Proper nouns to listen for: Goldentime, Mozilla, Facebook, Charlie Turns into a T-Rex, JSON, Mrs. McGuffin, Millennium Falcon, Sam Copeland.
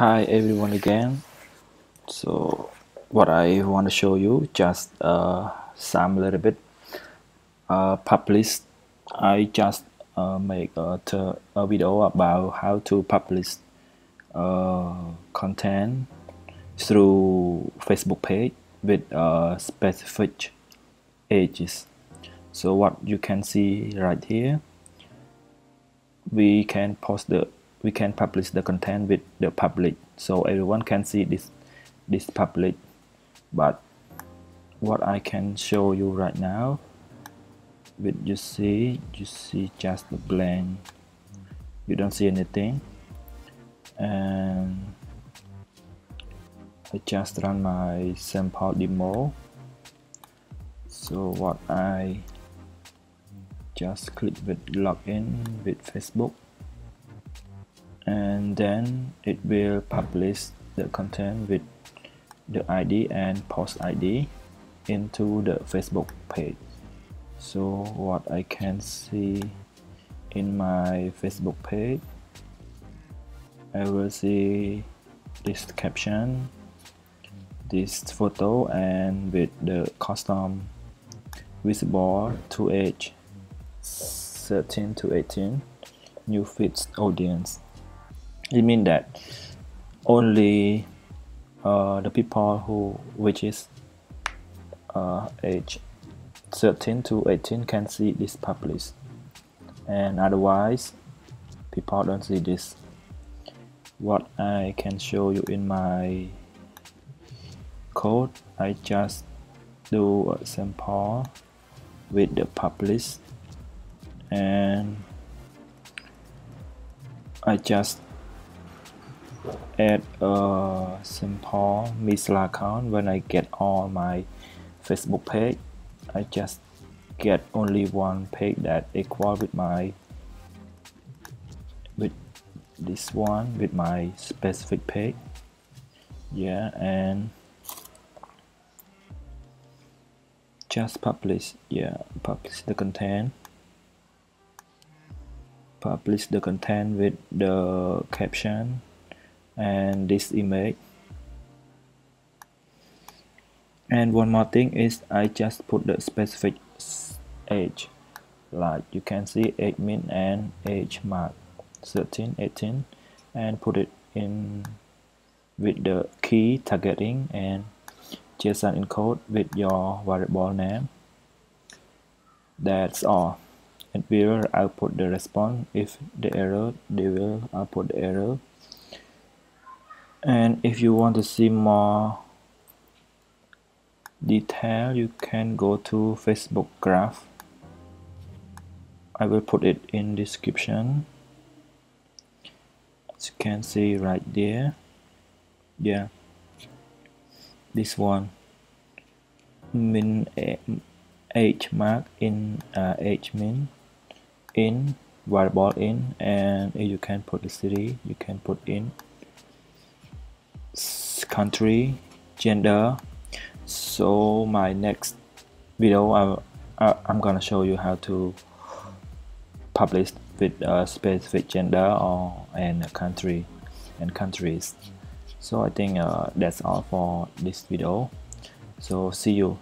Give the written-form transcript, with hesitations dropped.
Hi everyone again. So what I want to show you, just some little bit publish. I just make a video about how to publish content through Facebook page with specific ages. So what you can see right here, we can publish the content with the public, so everyone can see this public. But what I can show you right now, with you see just the blank, you don't see anything, and I just run my sample demo. So what I just click with login with Facebook, and then it will publish the content with the ID and post ID into the Facebook page. So what I can see in my Facebook page, I will see this caption, this photo, and with the custom visible to age 13 to 18 new fits audience. It means that only the people which is age 13 to 18 can see this published, and otherwise people don't see this. What I can show you in my code, I just do a sample with the published, and I just add a simple Mozilla account. When I get all my Facebook page, I just get only one page that equal with my specific page. Yeah, and just publish. Yeah, publish the content with the caption and this image. And one more thing is, I just put the specific age, like you can see age min and age mark 13 18 and put it in with the key targeting and JSON encode with your variable name. That's all. It will output the response. If the error, they will output the error. And if you want to see more detail, you can go to Facebook graph. I will put it in description, as you can see right there. Yeah, this one, min age mark in age min in variable in, and you can put the city, you can put in country, gender. So my next video, I'm gonna show you how to publish with a specific gender or and a country and countries. So I think that's all for this video, so see you.